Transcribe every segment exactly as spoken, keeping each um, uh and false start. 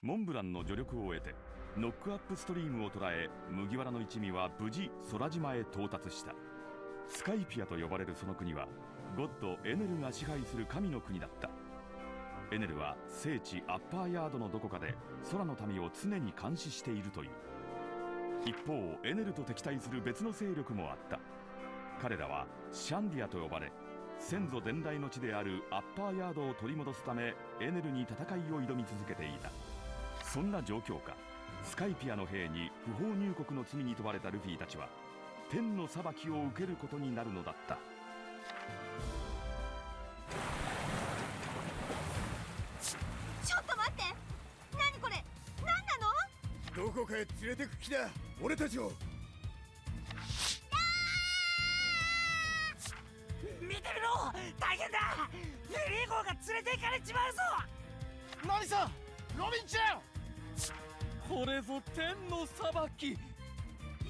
モンブランの助力を得てノックアップストリームを捉え麦わらの一味は無事空島へ到達した。スカイピアと呼ばれるその国はゴッドエネルが支配する神の国だった。エネルは聖地アッパーヤードのどこかで空の民を常に監視しているという。一方エネルと敵対する別の勢力もあった。彼らはシャンディアと呼ばれ先祖伝来の地であるアッパーヤードを取り戻すためエネルに戦いを挑み続けていた。そんな状況下スカイピアの兵に不法入国の罪に問われたルフィたちは天の裁きを受けることになるのだった。ちょっと待って、何これ、何なの？どこかへ連れてく気だ、俺たちを。見てみろ、大変だ、ユリー号が連れて行かれちまうぞ。何さ、ロビンちゃん、これぞ天の裁き。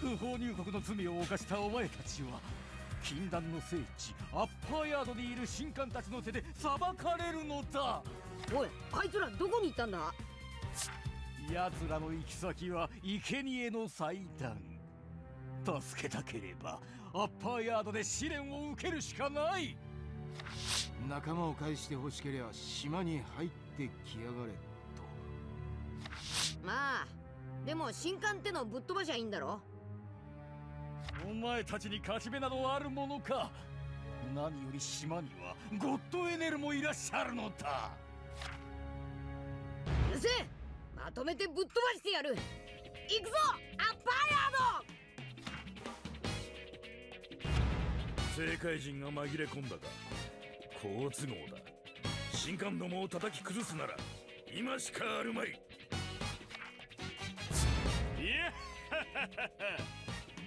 不法入国の罪を犯したお前たちは禁断の聖地アッパーヤードにいる神官たちの手で裁かれるのだ。おい、あいつらどこに行ったんだ？奴らの行き先は生贄の祭壇。助けたければアッパーヤードで試練を受けるしかない。仲間を返してほしければ島に入ってきやがれと。まあでも神官ってのをぶっ飛ばしゃいいんだろ。お前たちに勝ち目などあるものか。何より島にはゴッドエネルもいらっしゃるのだ。うるせえ、まとめてぶっ飛ばしてやる。行くぞアッパーヤード。正界人が紛れ込んだが好都合だ。神官どもを叩き崩すなら今しかあるまい。いや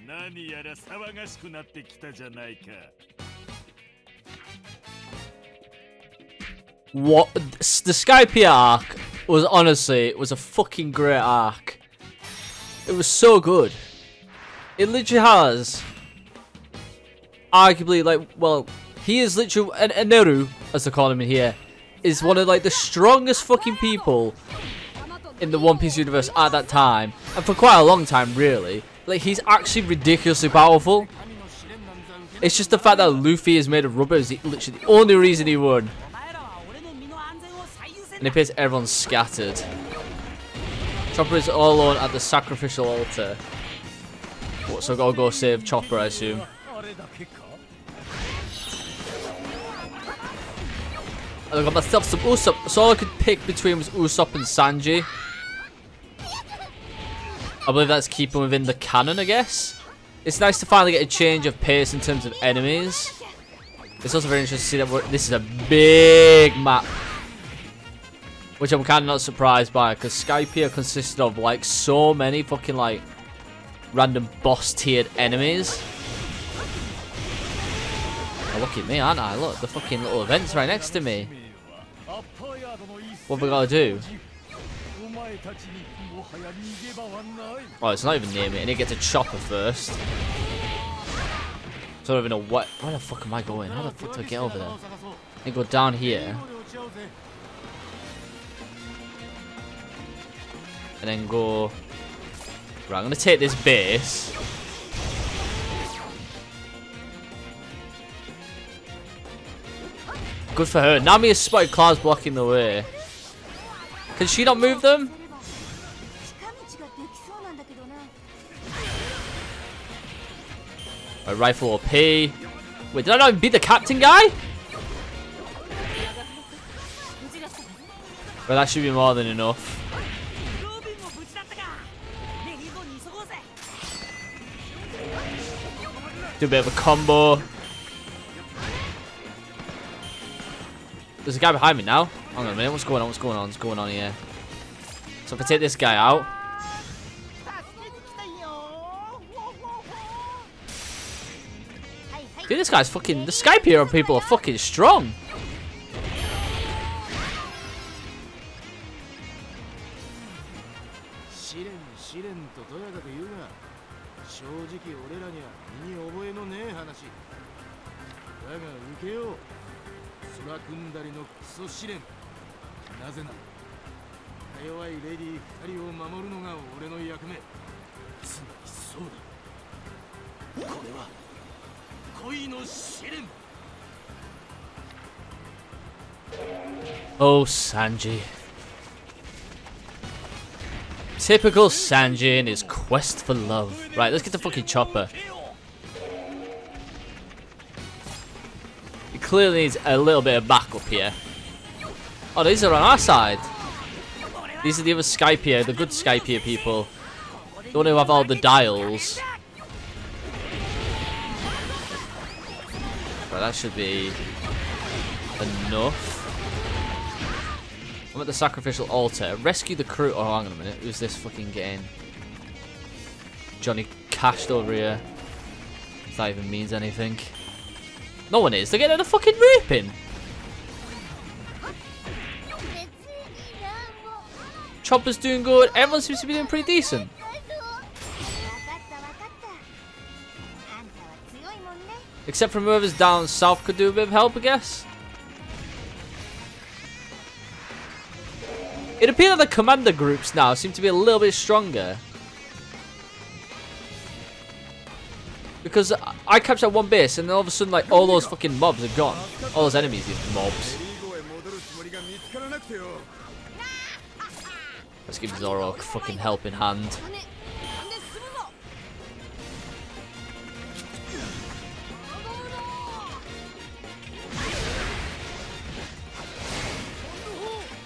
何やら騒がしくなってきたじゃないか。 What? The Skypiea arc was honestly, it was a fucking great arc. It was so good. It literally has arguably, like, well, he is literally, and Eneru, as they call him in here, is one of like the strongest fucking people in the One Piece universe at that time, and for quite a long time really. Like, he's actually ridiculously powerful. It's just the fact that Luffy is made of rubber is literally the only reason he won. And it appears everyone's scattered. Chopper is all alone at the sacrificial altar. Oh, so I'll go save Chopper, I assume. And I got myself some Usopp. So all I could pick between was Usopp and Sanji. I believe that's keeping within the canon, I guess. It's nice to finally get a change of pace in terms of enemies. It's also very interesting to see that we're, this is a big map, which I'm kind of not surprised by, because Skypiea consisted of like so many fucking like random boss tiered enemies. Oh, look at me, aren't I? Look, the fucking little events right next to me. What have we got to do? Oh, it's not even near me, and it gets a chopper first. So I don't even know what. Where the fuck am I going? How the fuck do I get over there? I go down here, and then go. Right, I'm gonna take this base. Good for her. Nami has spotted clouds blocking the way. Can she not move them? A rifle O P. Wait, did I not even beat the captain guy? Well, that should be more than enough. Do a bit of a combo. There's a guy behind me now. Hang on a minute, what's going on, what's going on, what's going on here? So if I take this guy out. Dude, this guy's fucking, the Skypiea people are fucking strong. 弱いレディーふたりを守るのが俺の役目。つまりそうだ。これは恋の試練。Oh, Sanji. Typical Sanji in his quest for love. Right, let's get the fucking chopper. He clearly needs a little bit of backup here. Oh, these are on our side. These are the other Skypiea, the good Skypiea people. The one who have all the dials. Right, that should be enough. I'm at the sacrificial altar. Rescue the crew. Oh, hang on a minute. Who's this fucking getting? Johnny cashed over here. If that even means anything. No one is. They're getting a fucking raping. Chopper's doing good. Everyone seems to be doing pretty decent. Except for whoever's down south could do a bit of help, I guess. It appears that the commander groups now seem to be a little bit stronger. Because I captured one base and then all of a sudden like all those fucking mobs are gone. All those enemies, these mobs. Let's give Zoro a fucking helping hand.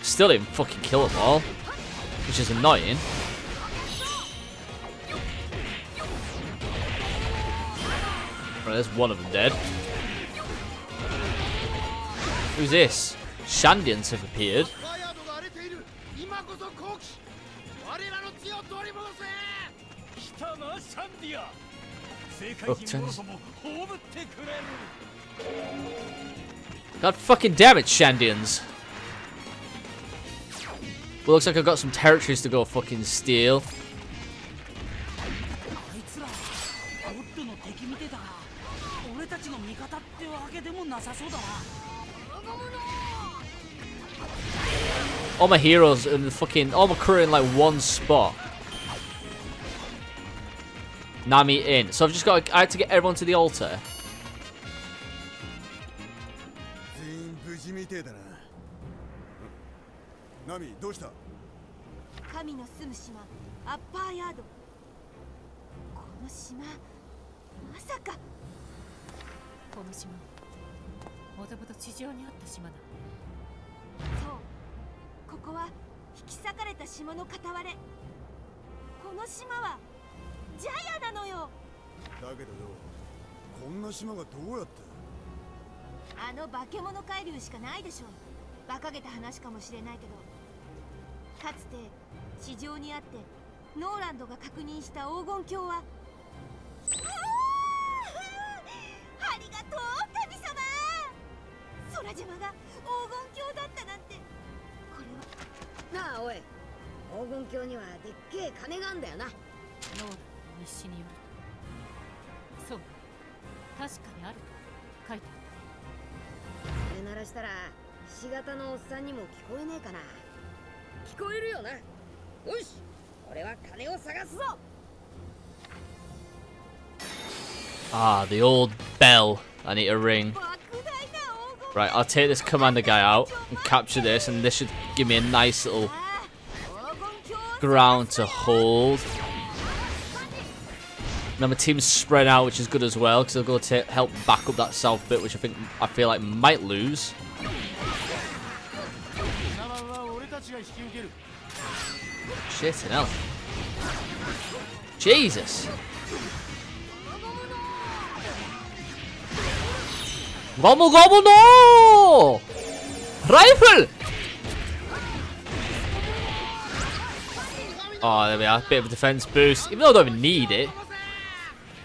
Still didn't fucking kill them all, which is annoying. Right, there's one of them dead. Who's this? Shandians have appeared. God fucking damn it, Shandians. Well, looks like I've got some territories to go fucking steal. All my heroes and fucking all my crew in like one spot. Nami in. So I've just got to, I had to get everyone to the altar. Nami, what's up? The かつて地上にあってノーランドが確認した黄金鏡はありがとう神様空島が黄金鏡だったなんてこれはなあおい黄金鏡にはでっけえ金があんだよなノーランドの日誌によるそう確かにあると書いてあったそれならしたらひし形のおっさんにも聞こえねえかな 聞こえるよな。よし、俺は金を探すぞ。Ah, the old bell. I need a ring. Right, I'll take this commander guy out and capture this, and this should give me a nice little ground to hold. Now my team's spread out, which is good as well, because I'll go to help back up that south bit, which I think I feel like might lose. Shit hell. Jesus. Gomu Gomu no! Rifle! Oh, there we are. Bit of a defense boost. Even though I don't even need it.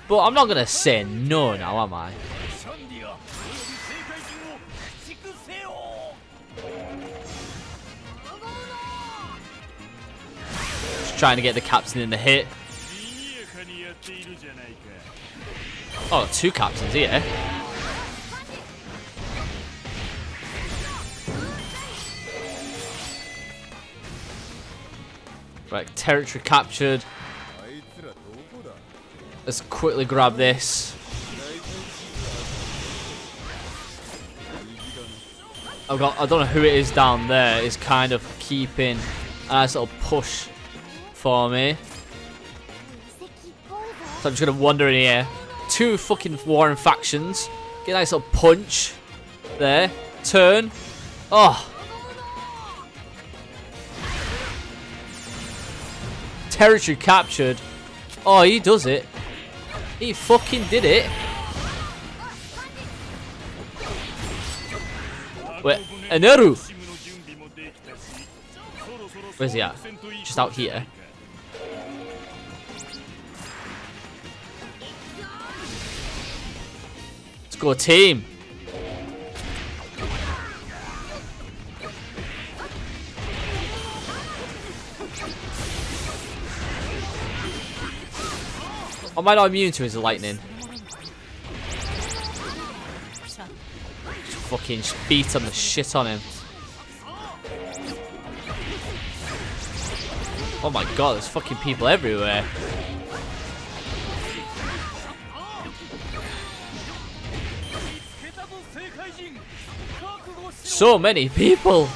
But I'm not going to say no now, am I? Trying to get the captain in the hit. Oh, two captains here. Right, territory captured. Let's quickly grab this. I've got, I don't know who it is down there. It's kind of keeping a nice little push for me. So I'm just going to wander in here. Two fucking warring factions. Get a nice little punch. There. Turn. Oh. Territory captured. Oh, he does it. He fucking did it. Wait, Eneru. Where's he at? Just out here. Let's go, team. Am I not immune to his lightning? Just fucking beat on the shit on him. Oh my god, there's fucking people everywhere. So many people.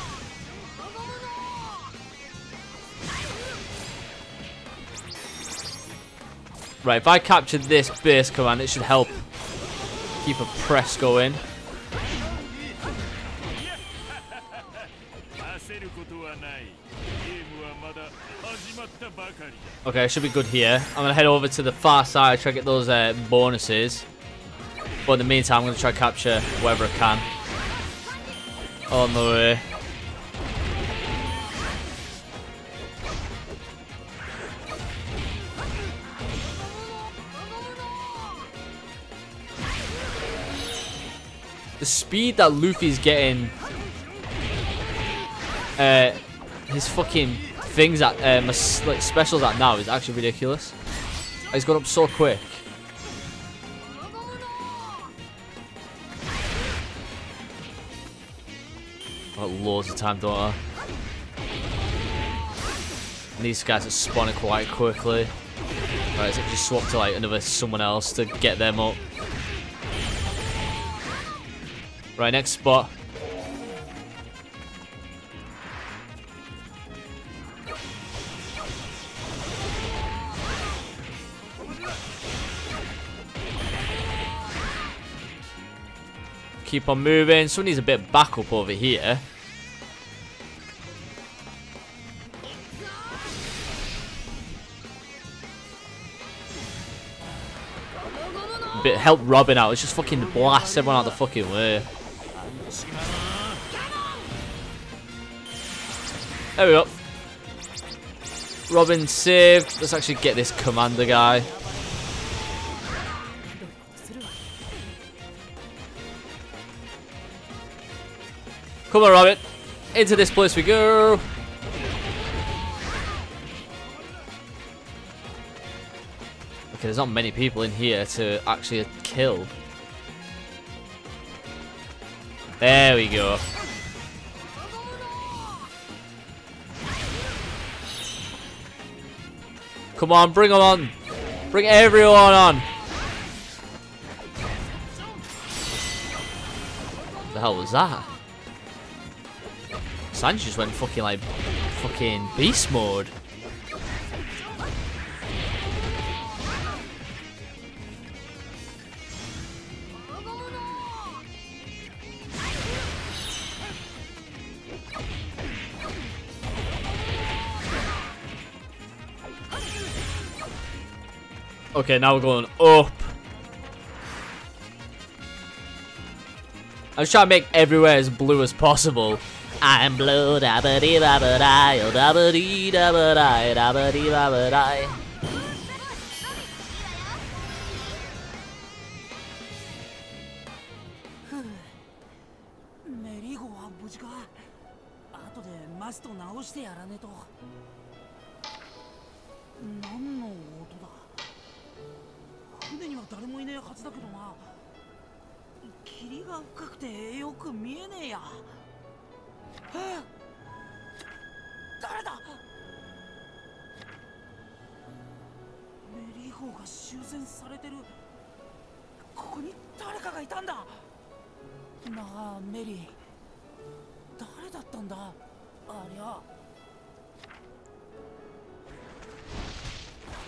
Right, if I capture this base command, it should help keep a press going. Okay, I should be good here. I'm going to head over to the far side, try to get those uh, bonuses. But in the meantime, I'm going to try to capture whatever I can. On the way. The speed that Luffy's getting uh, his fucking things at uh, my, like, specials at now is actually ridiculous. He's gone up so quick. I've got loads of time, don't I? And these guys are spawning quite quickly. Right, so I just swap to like another someone else to get them up. Right, next spot. Keep on moving. Someone needs a bit of backup over here. A bit help Robin out. It's just fucking blast everyone out the fucking way. There we go. Robin saved. Let's actually get this commander guy. Come on, Robin. Into this place we go. Okay, there's not many people in here to actually kill. There we go. Come on, bring them on. Bring everyone on. What the hell was that? Sanji just went fucking like fucking beast mode. Okay, now we're going up. I'm just trying to make everywhere as blue as possible. I'm blue, da ba dee da ba die, oh da ba dee da ba die, da ba dee da ba die.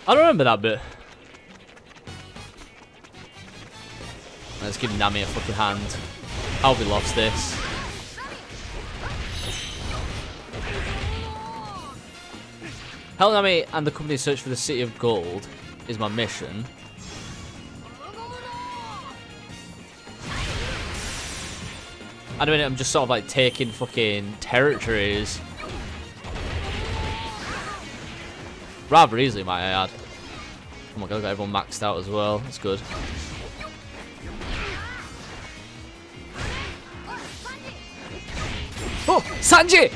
I don't remember that bit. Let's give Nami a fucking hand. I'll be lost this. Help Nami and the company search for the City of Gold is my mission. At the minute, I'm just sort of like taking fucking territories. Rather easily, might I add. Oh my god, I got everyone maxed out as well. That's good. Oh! Sanji!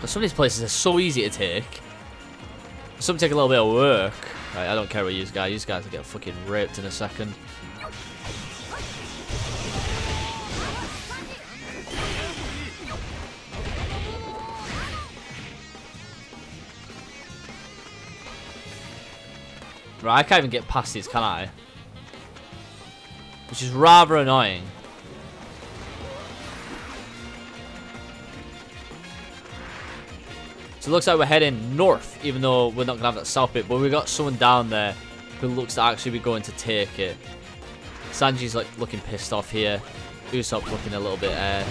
But some of these places are so easy to take. Some take a little bit of work. Right, I don't care about you guys. You guys will get fucking ripped in a second. Right, I can't even get past these, can I? Which is rather annoying. So it looks like we're heading north, even though we're not going to have that south bit. But we've got someone down there who looks to actually be going to take it. Sanji's like looking pissed off here. Usopp looking a little bit uh,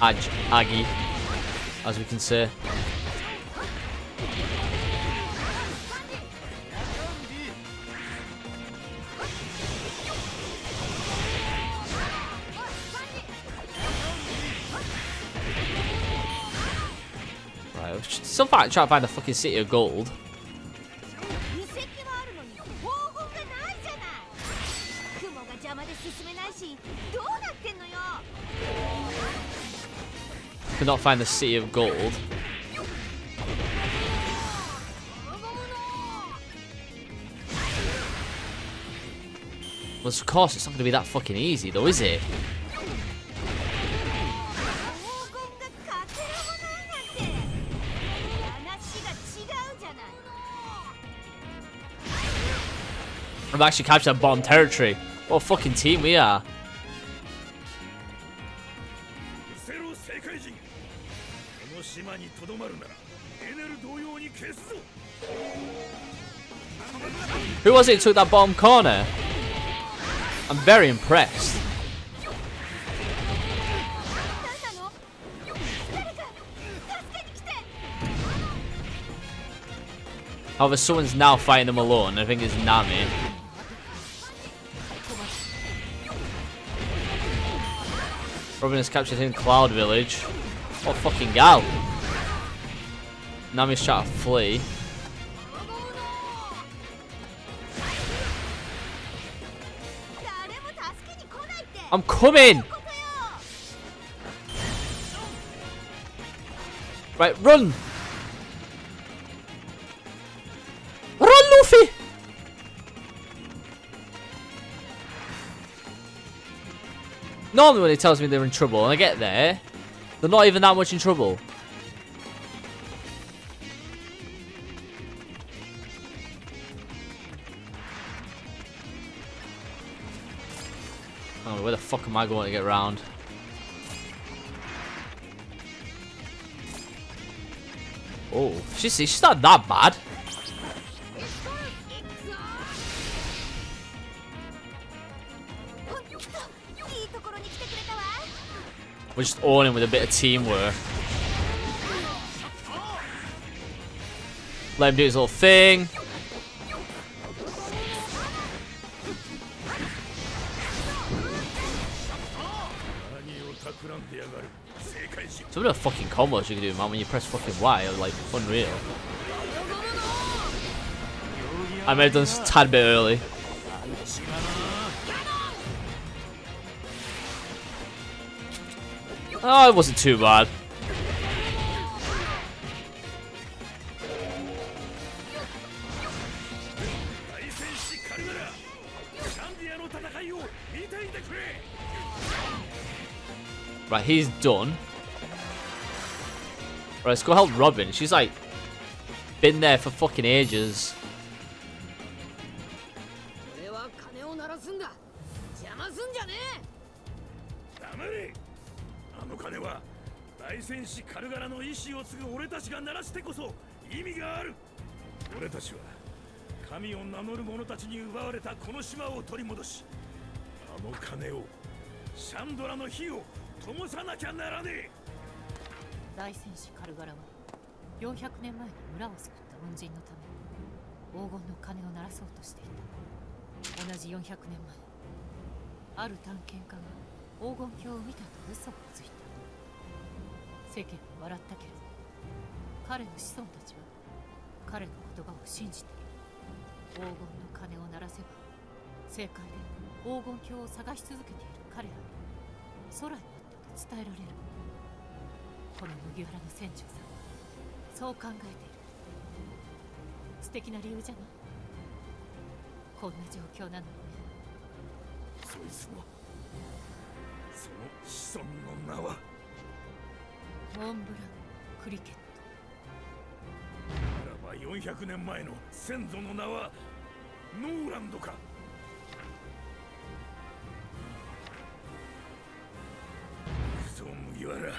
ag aggy, as we can say. So far, I'm trying to find the fucking City of Gold. Could not find the City of Gold. Well, of course, it's not going to be that fucking easy, though, is it? I've actually captured that bottom territory. What a fucking team we are. Who was it who took that bottom corner? I'm very impressed. However, someone's now fighting them alone. I think it's Nami. Robin has captured him in Cloud Village. What a fucking gal. Nami's trying to flee. I'm coming! Right, run! Run, Luffy! Normally when he tells me they're in trouble and I get there, they're not even that much in trouble. Oh, where the fuck am I going to get round? Oh, she's, she's not that bad. We're just owning with a bit of teamwork. Let him do his little thing. Some of the fucking combos you can do, man, when you press fucking Y, like, unreal. I may have done this a tad bit early. Oh, it wasn't too bad. Right, he's done. Right, let's go help Robin. She's like been there for fucking ages. four hundred年前の先祖の名はノーランドか。クソ麦わら、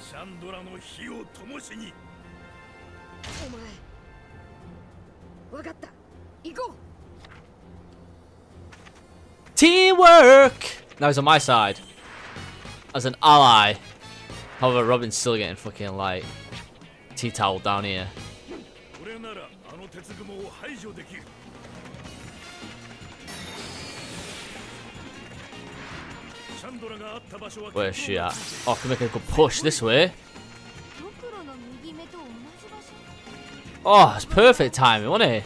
シャンドラの火を灯しに。お前、わかった。行こう。Teamwork. Now he's on my side as an ally. However, Robin's still getting fucking like tea towel down here. Where is she at? Oh, I can make a good push this way. Oh, it's perfect timing, wasn't it?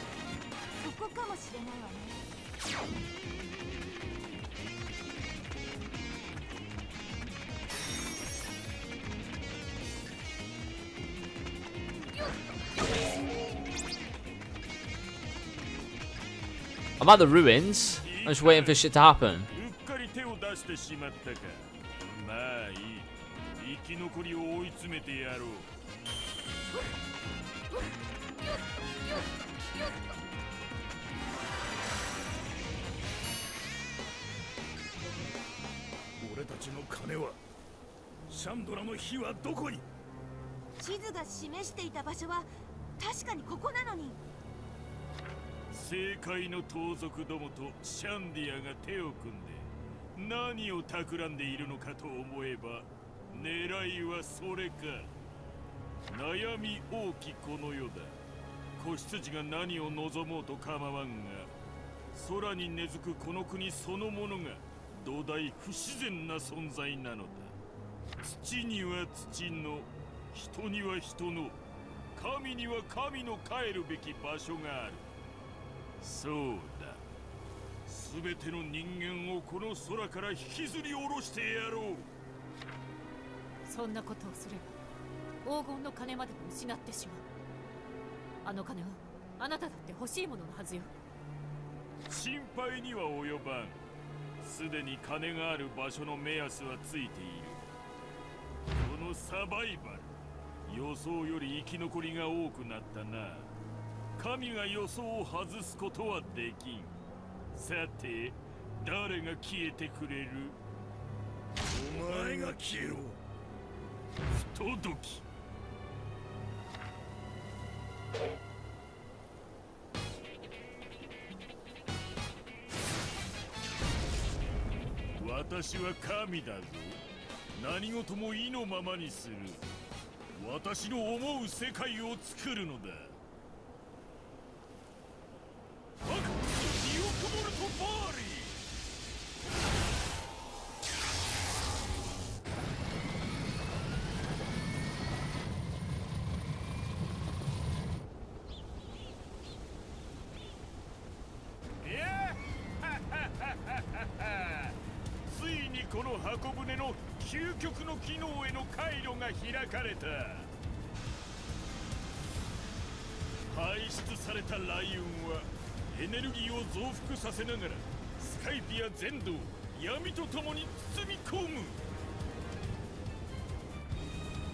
I'm at the ruins. I'm just waiting for shit to happen. So da. Subete no ningen o kono sora kara hikizuri oroshite yarou. Sonna koto o sureba, ougon no kane made mo ushinatte shimau. Ano kane wa anata datte hoshii mono no hazu yo. Shinpai ni wa oyoban. Sude ni kane ga aru basho no meyasu wa tsuite iru. Kono survival, yosou yori ikinokori ga ooku natta na. 神が予想を外すことはできん。さて、誰が消えてくれる？お前が消えろ。不届き。私は神だぞ。何事も意のままにする。私の思う世界を作るのだ。 エネルギーを増幅させながらスカイピア全土を闇と共に包み込む。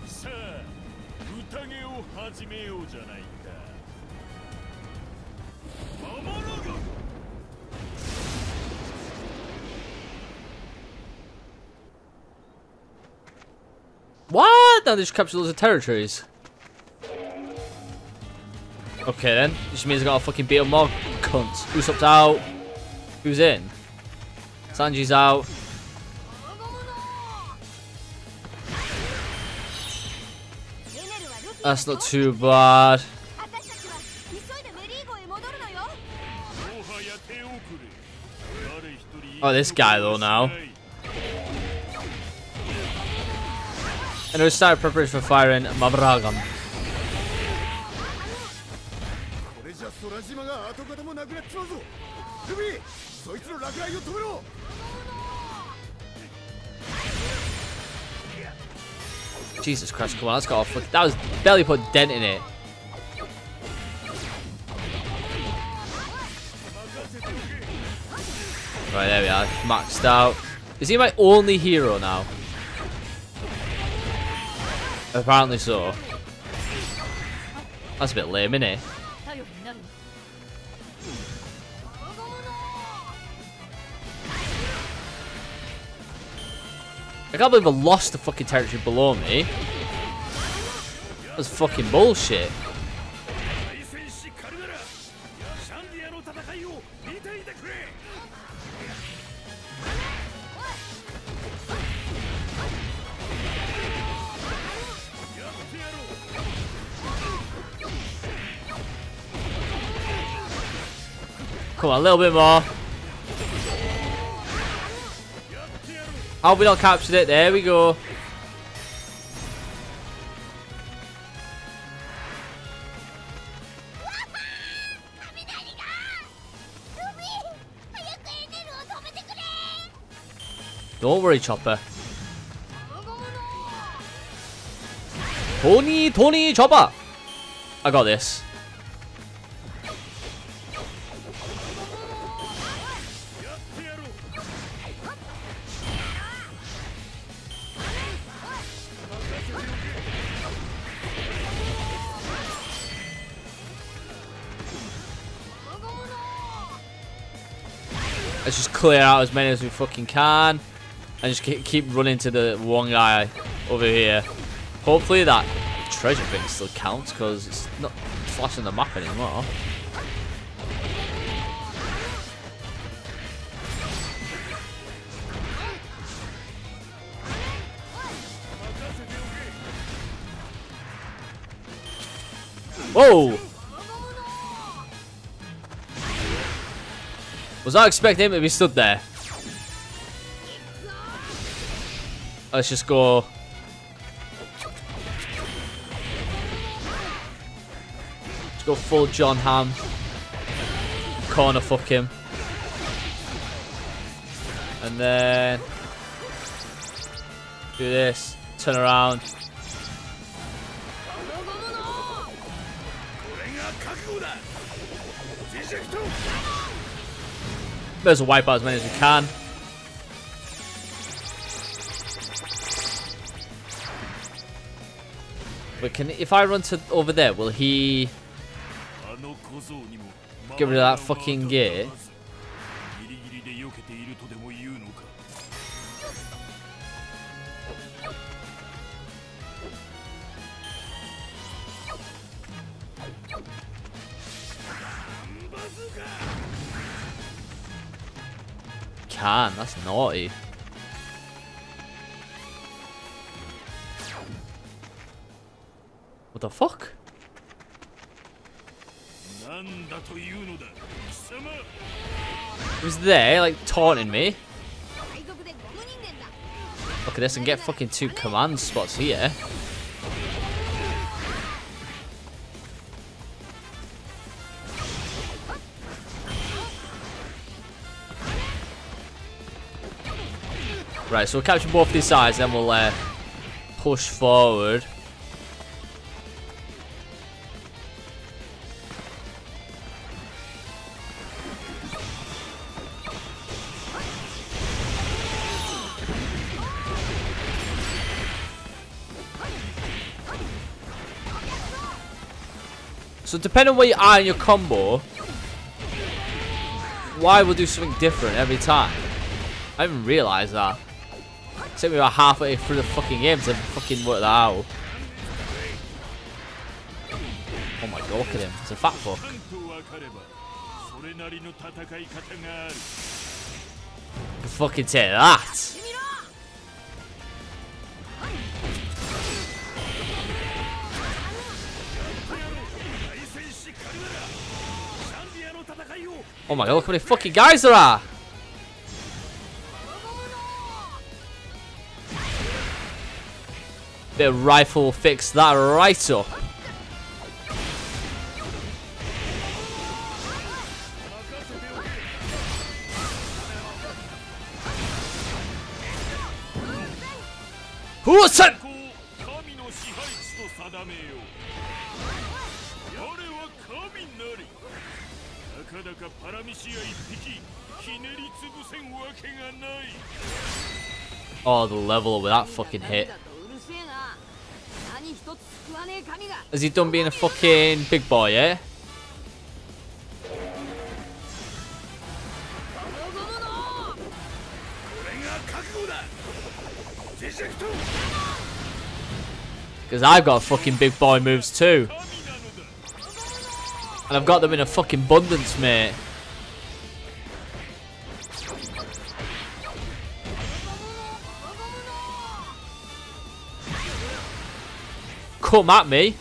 さあ What? Now they just captured loads of territories. Okay then, which means I gotta fucking beat up more cunts. Usopp's out. Who's in? Sanji's out. That's not too bad. Oh, this guy though now. And we started preparation for firing Mabragam. Jesus Christ, come on, that's got a foot. That was barely put a dent in it. Right, there we are, maxed out. Is he my only hero now? Apparently so. That's a bit lame, innit? I can't believe I lost the fucking territory below me. That was fucking bullshit. Come on, a little bit more. I hope we not captured it. There we go. Don't worry, Chopper. Tony, Tony, Chopper. I got this. Let's just clear out as many as we fucking can. And just keep running to the one guy over here. Hopefully that treasure thing still counts, because it's not flashing the map anymore. Whoa! Was I expecting him to be stood there? Let's just go. Let's go full John Hamm. Corner fuck him. And then do this. Turn around. Let's wipe out as many as we can. But can if I run to over there, will he get rid of that fucking gate? Can. That's naughty. What the fuck? He was there, like, taunting me. Look at this and get fucking two command spots here. Right, so we'll capture both these sides, then we'll uh, push forward. So depending on where you are in your combo, Y will do something different every time. I didn't even realise that. It took me about halfway through the fucking game to fucking work that out. Oh my god, look at him. It's a fat fuck. Fucking take that! Oh my god, look how many fucking guys there are! Bit of rifle will fix that right up. Who's it? Oh, the level with that fucking hit. Is he done being a fucking big boy, eh? Because I've got fucking big boy moves too. And I've got them in a fucking abundance, mate. Come at me.